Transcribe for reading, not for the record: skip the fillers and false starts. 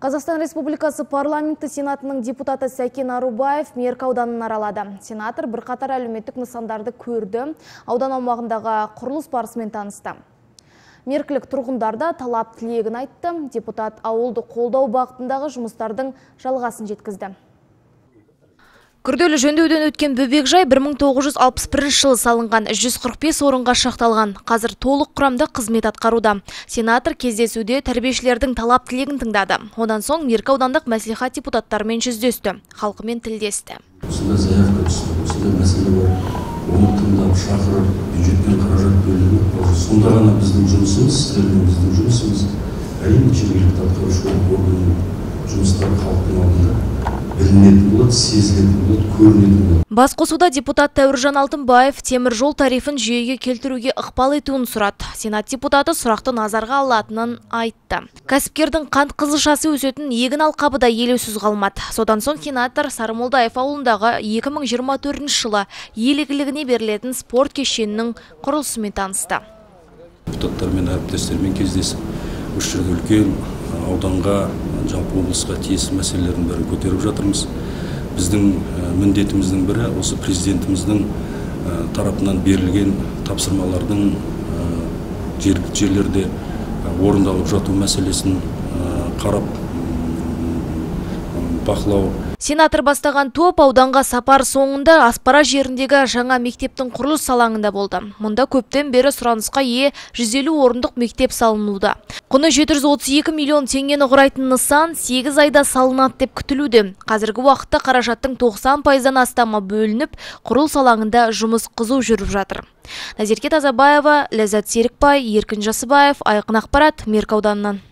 Қазақстан Республикасы парламенті Сенатының депутаты Сәкен Арубаев Меркі ауданын аралады. Сенатор бірқатар әлеуметтік нысандарды көрді, аудан аумағындағы құрылыс барысымен танысты. Меркілік тұрғындарда талап тілегін айтты, депутат ауылды қолдау бағытындағы жұмыстардың жалғасын жеткізді. Күрделі жөндеуден өткен бөбекжай 1961 жылы салынған 145 орынға шақталған. Қазір толық құрамда қызмет атқаруда. Сенатор кездесуде тәрбиешілердің талап тілегін тыңдады. Одан соң Меркі аудандық мәслихат депутаттарымен жүздесті, халқымен тілдесті. Осында заявка түсті, осында мәселе бар. Оны тыңдап, шақырып, бюджеттен қаражат бөлініп, сонда ғана біздің жұмысымыз, сіздердің біздің жұмысымыз, әрине жергілікті атқарушы органның жұмыстары халықтың алдында. Басқосуда депутат Тәуіржан Алтынбаев темір жол тарифін жүйеге келтіруге ықпал етуін сұрады. Сенат депутаты сұрақты назарға алатынын айтты. Кәсіпкердің қант қызылшасы өсетін егін алқабы да елеусіз қалмады. Содан соң сенатор Сарымолдаев ауылындағы 2024 жылы ел игілігіне берілетін спорт кешенінің құрылысымен танысты. Депутаттармен, әріптестермен кездесіп, үш жерде үлкен ауданға, жалпы облысқа тиесілі мәселелердің бәрін көтеріп жатырмыз. Біздің міндетіміздің бірі осы президентіміздің тарапынан берілген тапсырмалардың жергілікті жерлерде орындалып жату мәселесін қарап бақылау. Сенатор бастаған топ ауданға сапар соңында Аспара жеріндегі жаңа мектептің құрылыс алаңында болды. Мұнда көптен бері сұранысқа ие 150 орындық мектеп салынуда. Құны 732 миллион теңгені құрайтын нысан 8 айда салынады деп күтілуде. Қазіргі уақытта қаражаттың 90%-дан астамы бөлініп, құрылыс алаңында жұмыс қызу жүріп жатыр. Назерке Азабаева, Ләззат Серікбай, Еркінжан Сыбаев, Айқын Ақпарат, Меркі ауданынан.